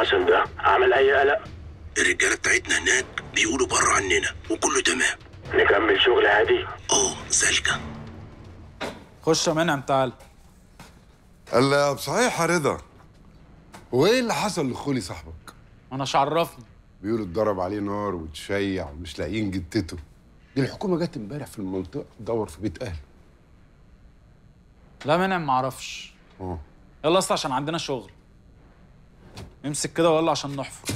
حصل ده عمل اي قلق؟ الرجاله بتاعتنا هناك بيقولوا بره عننا وكله تمام. نكمل شغل عادي؟ سالكه. خش يا منعم تعال. الا صحيح يا رضا، وايه اللي حصل لخولي صاحبك؟ انا شعرفني، بيقولوا اتضرب عليه نار وتشيع ومش لاقيين جدته. دي الحكومه جت امبارح في المنطقه تدور في بيت اهله. لا منعم معرفش. يلا اصل عشان عندنا شغل. امسك كده ويلا عشان نحفر.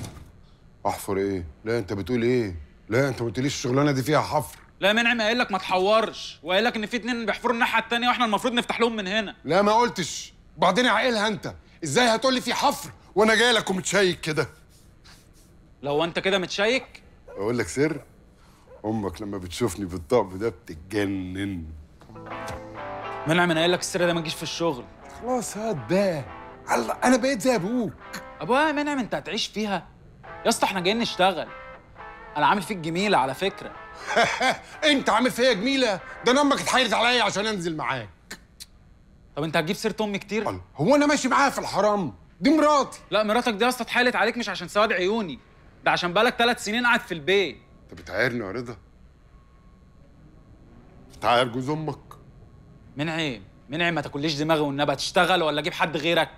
احفر ايه؟ لا انت بتقول ايه؟ لا انت ما قلتليش الشغلانه دي فيها حفر. لا منعم قايل لك ما تحورش، وقايل لك ان في اتنين بيحفروا الناحيه التانيه واحنا المفروض نفتح لهم من هنا. لا ما قلتش، وبعدين عاقلها انت، ازاي هتقول لي في حفر وانا جاي لك ومتشيك كده؟ لو انت كده متشيك؟ اقول لك سر؟ امك لما بتشوفني بالطقم ده بتتجنن. منعم انا قايل لك السر ده ما تجيش في الشغل. خلاص هات بقى، انا بقيت زي ابوك. ابويا يا منعم انت هتعيش فيها؟ يا اسطى احنا جايين نشتغل. انا عامل فيك جميله على فكره. انت عامل فيا جميله؟ ده انا امك اتحايلت عليا عشان انزل معاك. طب انت هتجيب سيره امي كتير؟ الله، هو انا ماشي معاها في الحرام؟ دي مراتي. لا مراتك دي يا اسطى اتحايلت عليك مش عشان سواد عيوني، ده عشان بقالك 3 سنين قاعد في البيت. انت بتعايرني يا رضا؟ بتعاير جوز امك؟ منعم ما تاكليش دماغي والنبي، هتشتغل ولا اجيب حد غيرك؟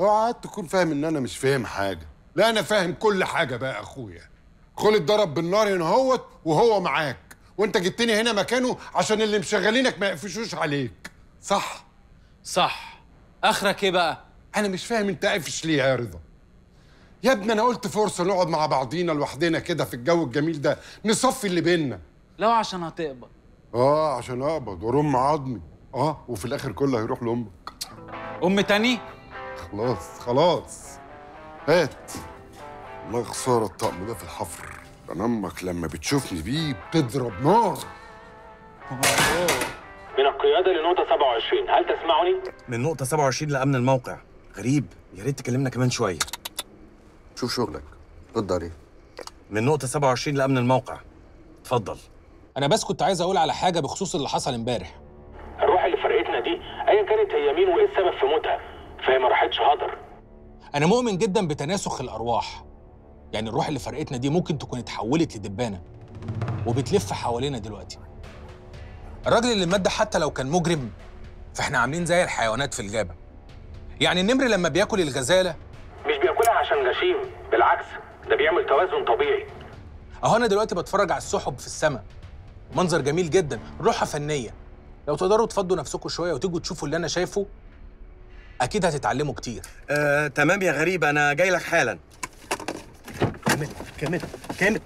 اوعى تكون فاهم ان انا مش فاهم حاجه. لا انا فاهم كل حاجه بقى اخويا. خلي اتضرب بالنار هنا اهوت وهو معاك، وانت جبتني هنا مكانه عشان اللي مشغلينك ما يقفشوش عليك. صح؟ صح. اخرك ايه بقى؟ انا مش فاهم انت قافش ليه يا رضا؟ يا ابني انا قلت فرصه نقعد مع بعضينا لوحدنا كده في الجو الجميل ده، نصفي اللي بينا. لو عشان هتقبض. عشان اقبض وارم عظمي. وفي الاخر كله هيروح لامك. ام تاني؟ خلاص هات. والله خساره الطقم ده في الحفر، ده امك لما بتشوفني بيه بتضرب نار. من القياده لنقطه 27، هل تسمعني؟ من نقطه 27 لامن الموقع. غريب، يا ريت تكلمنا كمان شويه. شوف شغلك رد عليه. من نقطه 27 لامن الموقع، اتفضل. انا بس كنت عايز اقول على حاجه بخصوص اللي حصل امبارح. الروح اللي فرقتنا دي ايا كانت هي مين وايه السبب في موتها، فهي ما راحتش هدر. انا مؤمن جدا بتناسخ الارواح، يعني الروح اللي فرقتنا دي ممكن تكون اتحولت لدبانه وبتلف حوالينا دلوقتي. الراجل اللي مات ده حتى لو كان مجرم فاحنا عاملين زي الحيوانات في الغابه، يعني النمر لما بياكل الغزاله مش بياكلها عشان غشيم، بالعكس ده بيعمل توازن طبيعي. اهو انا دلوقتي بتفرج على السحب في السماء، منظر جميل جدا، روحها فنيه. لو تقدروا تفضوا نفسكم شويه وتيجوا تشوفوا اللي انا شايفه اكيد هتتعلموا كتير. تمام يا غريب، انا جاي لك حالا. كامل.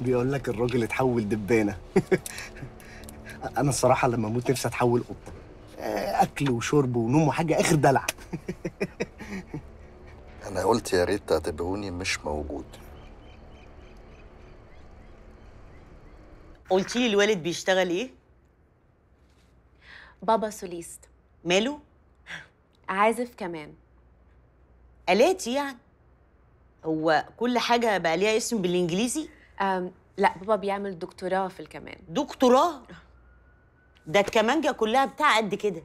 بيقول لك الراجل اتحول دبانه. انا الصراحه لما اموت نفسي اتحول قطه، اكل وشرب ونوم وحاجه اخر دلع. انا قلت يا ريت تعتبروني مش موجود. قلتي لي الوالد بيشتغل ايه؟ بابا سوليست. ماله؟ عازف كمان. آلاتي يعني؟ هو كل حاجة بقى ليها اسم بالإنجليزي؟ لا، بابا بيعمل دكتوراه في الكمان. دكتوراه؟ ده الكمانجة كلها بتاع قد كده،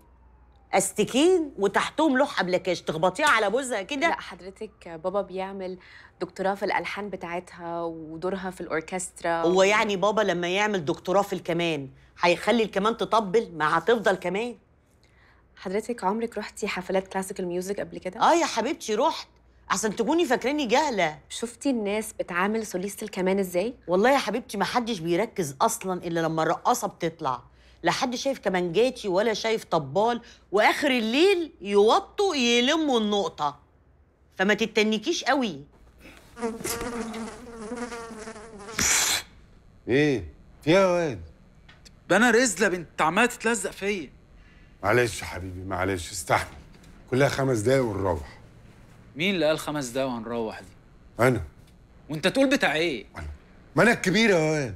أستكين وتحتهم لوحة بلاكاش تخبطيها على بوزها كده. لا حضرتك، بابا بيعمل دكتوراه في الألحان بتاعتها ودورها في الأوركسترا. هو يعني بابا لما يعمل دكتوراه في الكمان هيخلي الكمان تطبل؟ ما هتفضل كمان. حضرتك عمرك رحتي حفلات كلاسيكال ميوزك قبل كده؟ يا حبيبتي رحت، احسن تكوني فاكراني جاهله. شفتي الناس بتعامل سوليست الكمان ازاي؟ والله يا حبيبتي ما حدش بيركز اصلا الا لما الرقاصه بتطلع، لا حد شايف كمانجاتي ولا شايف طبال، واخر الليل يوطوا يلموا النقطه، فما تتنكيش قوي. ايه فيها يا واد؟ ده انا رزله بنت عماله تتلزق فيا. معلش يا حبيبي معلش، استحمل، كلها 5 دقايق ونروح. مين اللي قال 5 دقايق وهنروح دي؟ أنا. وأنت تقول بتاع إيه؟ أنا. ما أنا الكبير يا واد.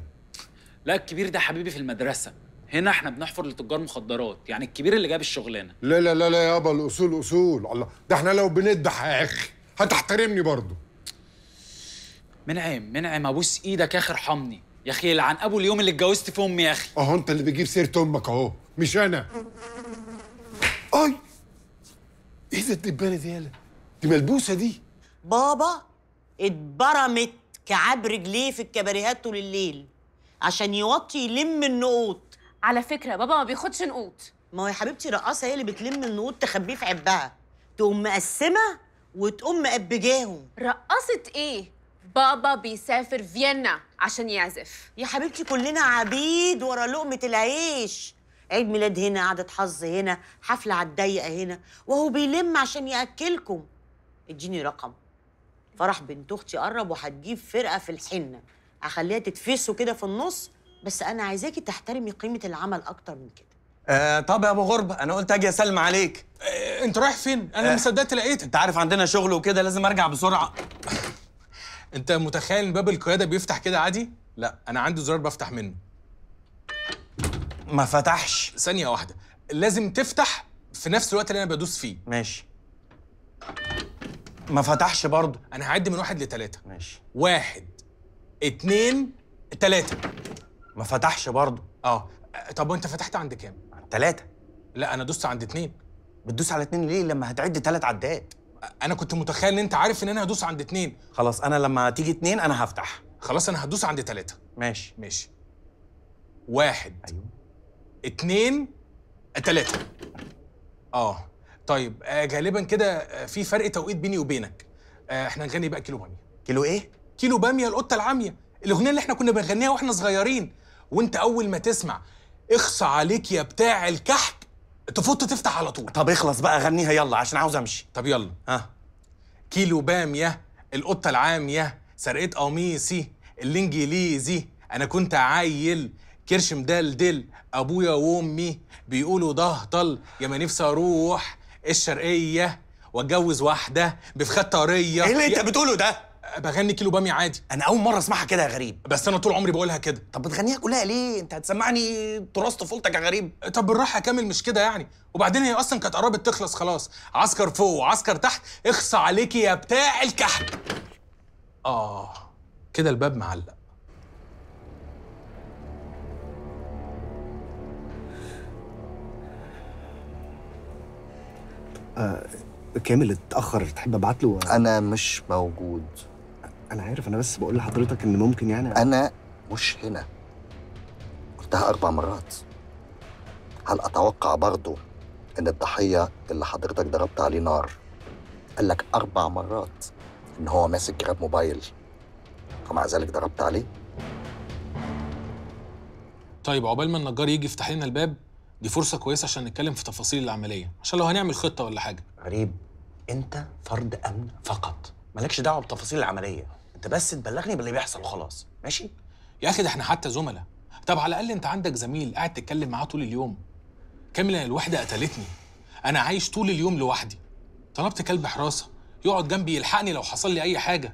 لا الكبير ده حبيبي في المدرسة، هنا إحنا بنحفر لتجار مخدرات، يعني الكبير اللي جاب الشغلانة. لا لا لا لا يابا، الأصول أصول، الله، ده إحنا لو بندح يا أخي هتحترمني برضه. منعم أبوس إيدك يا أخي ارحمني، يا أخي لعن أبو اليوم اللي اتجوزت في أمي يا أخي. أهو أنت اللي بتجيب سيرة أمك أهو، مش انا. اي ايه ده الدبانه دي يالا؟ دي ملبوسه دي. بابا اتبرمت كعاب رجليه في الكباريهات طول الليل عشان يوطي يلم النقوط. على فكره بابا ما بياخدش نقوط. ما هو يا حبيبتي رقاصه هي اللي بتلم النقوط تخبيه في عبها، تقوم مقسمه وتقوم مقبجاهم. رقاصه ايه؟ بابا بيسافر فيينا عشان يعزف. يا حبيبتي كلنا عبيد ورا لقمه العيش. عيد ميلاد هنا، قعدة حظ هنا، حفله على الضيقه هنا، وهو بيلم عشان ياكلكم. اديني رقم. فرح بنت اختي قرب وهتجيب فرقه في الحنه، هخليها تتفسوا كده في النص، بس انا عايزاكي تحترمي قيمه العمل اكتر من كده. طب يا ابو غربه انا قلت اجي اسلم عليك. انت رايح فين؟ انا ما صدقت لقيتك. انت عارف عندنا شغل وكده لازم ارجع بسرعه. انت متخيل باب القياده بيفتح كده عادي؟ لا انا عندي زرار بفتح منه. ما فتحش. ثانيه واحده، لازم تفتح في نفس الوقت اللي انا بدوس فيه. ماشي. ما فتحش برضه. انا هعد من 1 ل 3. ماشي. 1 2 3. ما فتحش برضه. طب وانت فتحت عند كام؟ 3. لا انا دوست عند 2. بتدوس على 2 ليه لما هتعد 3 عدات؟ انا كنت متخيل ان انت عارف ان انا هدوس عند 2. خلاص انا لما تيجي 2 انا هفتح. خلاص انا هدوس عند 3. ماشي. ماشي. 1. ايوه. 2 3. طيب غالبا كده في فرق توقيت بيني وبينك. احنا نغني بقى كيلو باميه. كيلو ايه؟ كيلو باميه القطه العاميه، الاغنيه اللي احنا كنا بنغنيها واحنا صغيرين، وانت اول ما تسمع اخصى عليك يا بتاع الكحك تفوت تفتح على طول. طب اخلص بقى غنيها يلا عشان عاوز امشي. طب يلا. ها. كيلو باميه القطه العاميه سرقت قميصي الانجليزي، انا كنت عيل كرش مدلدل، ابويا وامي بيقولوا ضهطل، يا ما نفسي اروح الشرقيه واتجوز واحده بفخاد طريه. ايه اللي انت بتقوله ده؟ بغني كيلو باميه عادي. انا اول مره اسمعها كده يا غريب. بس انا طول عمري بقولها كده. طب بتغنيها كلها ليه؟ انت هتسمعني تراث طفولتك يا غريب. طب بالراحه كامل مش كده يعني. وبعدين هي اصلا كانت قربت تخلص خلاص. عسكر فوق وعسكر تحت، اخصى عليكي يا بتاع الكحك. كده الباب معلق. كامل اتأخر، تحب ابعت له؟ أنا مش موجود. أنا عارف، أنا بس بقول لحضرتك إن ممكن يعني أنا مش هنا. قلتها 4 مرات. هل أتوقع برضه إن الضحية اللي حضرتك ضربت عليه نار قال لك 4 مرات إن هو ماسك جراب موبايل ومع ذلك ضربت عليه؟ طيب عقبال ما النجار يجي يفتح لنا الباب، دي فرصة كويسة عشان نتكلم في تفاصيل العملية، عشان لو هنعمل خطة ولا حاجة. غريب، أنت فرد أمن فقط، مالكش دعوة بتفاصيل العملية، أنت بس تبلغني باللي بيحصل وخلاص، ماشي؟ يا أخي ده إحنا حتى زملاء، طب على الأقل أنت عندك زميل قاعد تتكلم معاه طول اليوم. كامل الوحدة قتلتني، أنا عايش طول اليوم لوحدي. طلبت كلب حراسة يقعد جنبي يلحقني لو حصل لي أي حاجة،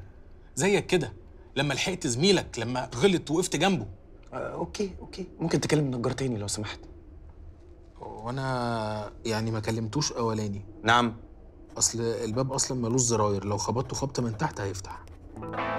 زيك كده، لما لحقت زميلك لما غلط وقفت جنبه. أوكي، ممكن تكلم النجار تاني لو سمحت. وانا يعني ما كلمتوش اولاني. نعم. اصل الباب اصلا ملوش زراير، لو خبطته خبطه من تحت هيفتح.